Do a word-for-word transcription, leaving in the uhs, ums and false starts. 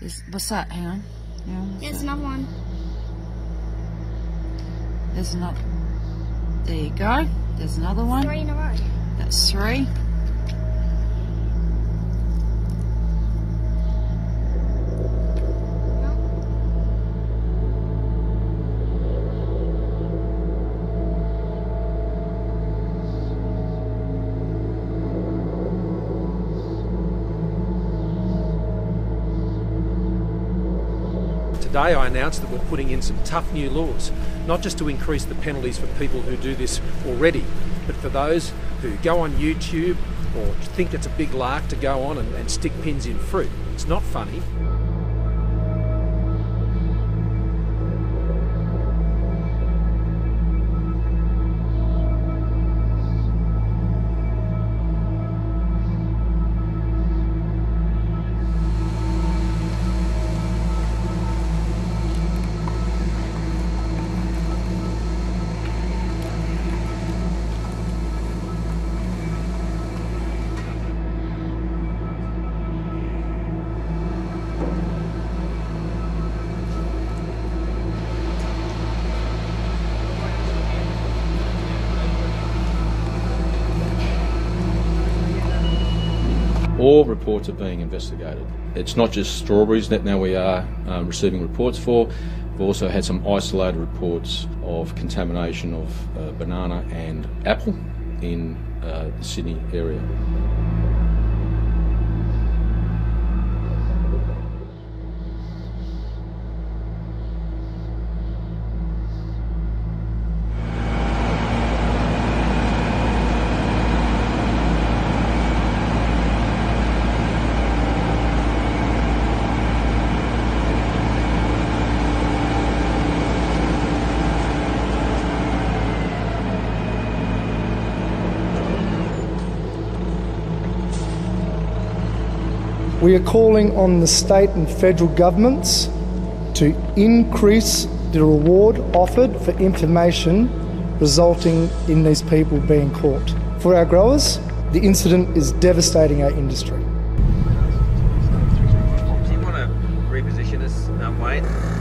This, what's that? Hang on. Hang on what's yeah, it's that? Another one. There's another. There you go. There's another one. Three in a row. That's three. Today I announced that we're putting in some tough new laws, not just to increase the penalties for people who do this already, but for those who go on YouTube or think it's a big lark to go on and, and stick pins in fruit. It's not funny. All reports are being investigated. It's not just strawberries that now we are um, receiving reports for. We've also had some isolated reports of contamination of uh, banana and apple in uh, the Sydney area. We are calling on the state and federal governments to increase the reward offered for information resulting in these people being caught. For our growers, the incident is devastating our industry. Do you want to reposition us, um, Wayne?